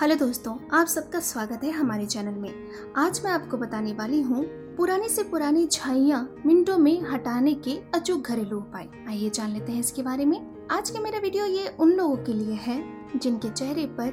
Hello दोस्तों, आप सबका स्वागत है हमारे चैनल में। आज मैं आपको बताने वाली हूँ पुराने से पुरानी झाइयाँ मिनटों में हटाने के अचूक घरेलू उपाय। आइए जान लेते हैं इसके बारे में। आज का मेरा वीडियो ये उन लोगों के लिए है जिनके चेहरे पर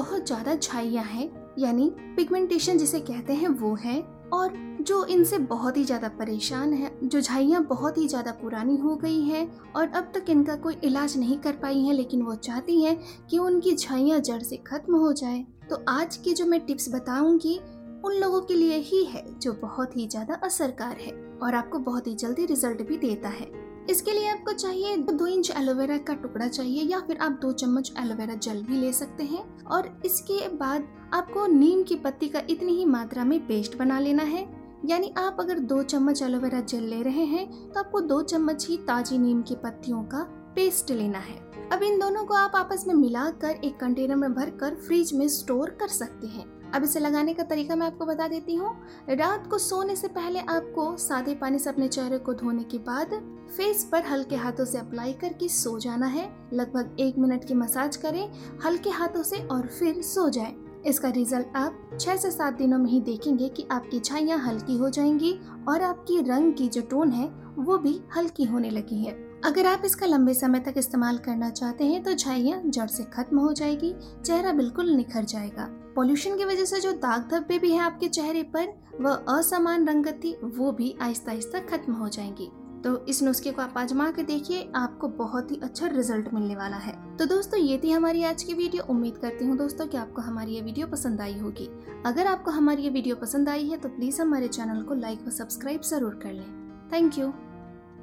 बहुत ज्यादा झाइयाँ हैं, यानी पिगमेंटेशन जिसे कहते हैं वो है, और जो इनसे बहुत ही ज्यादा परेशान है, जो झाइयाँ बहुत ही ज्यादा पुरानी हो गई हैं और अब तक इनका कोई इलाज नहीं कर पाई है, लेकिन वो चाहती हैं कि उनकी झाइयाँ जड़ से खत्म हो जाए। तो आज की जो मैं टिप्स बताऊंगी उन लोगों के लिए ही है जो बहुत ही ज्यादा असरकार है और आपको बहुत ही जल्दी रिजल्ट भी देता है। इसके लिए आपको चाहिए 2 इंच एलोवेरा का टुकड़ा चाहिए, या फिर आप 2 चम्मच एलोवेरा जेल भी ले सकते हैं। और इसके बाद आपको नीम की पत्ती का इतनी ही मात्रा में पेस्ट बना लेना है, यानी आप अगर 2 चम्मच एलोवेरा जेल ले रहे हैं तो आपको 2 चम्मच ही ताजी नीम की पत्तियों का पेस्ट लेना है। अब इन दोनों को आप आपस में मिलाकर एक कंटेनर में भरकर फ्रिज में स्टोर कर सकते हैं। अब इसे लगाने का तरीका मैं आपको बता देती हूँ। रात को सोने से पहले आपको सादे पानी से अपने चेहरे को धोने के बाद फेस पर हल्के हाथों से अप्लाई करके सो जाना है। लगभग 1 मिनट की मसाज करें हल्के हाथों से और फिर सो जाएं। इसका रिजल्ट आप 6 से 7 दिनों में ही देखेंगे कि आपकी झाइयाँ हल्की हो जाएंगी और आपकी रंग की जो टोन है वो भी हल्की होने लगी है। अगर आप इसका लंबे समय तक इस्तेमाल करना चाहते हैं तो झाइयाँ जड़ से खत्म हो जाएगी, चेहरा बिल्कुल निखर जाएगा। पॉल्यूशन की वजह से जो दाग धब्बे भी हैं आपके चेहरे पर, वह असमान रंगत थी, वो भी आहिस्ता आहिस्ता खत्म हो जाएंगी। तो इस नुस्खे को आप आजमा के देखिए, आपको बहुत ही अच्छा रिजल्ट मिलने वाला है। तो दोस्तों, ये थी हमारी आज की वीडियो। उम्मीद करती हूँ दोस्तों कि आपको हमारी ये वीडियो पसंद आई होगी। अगर आपको हमारी ये वीडियो पसंद आई है तो प्लीज हमारे चैनल को लाइक व सब्सक्राइब जरूर कर लें। Thank you.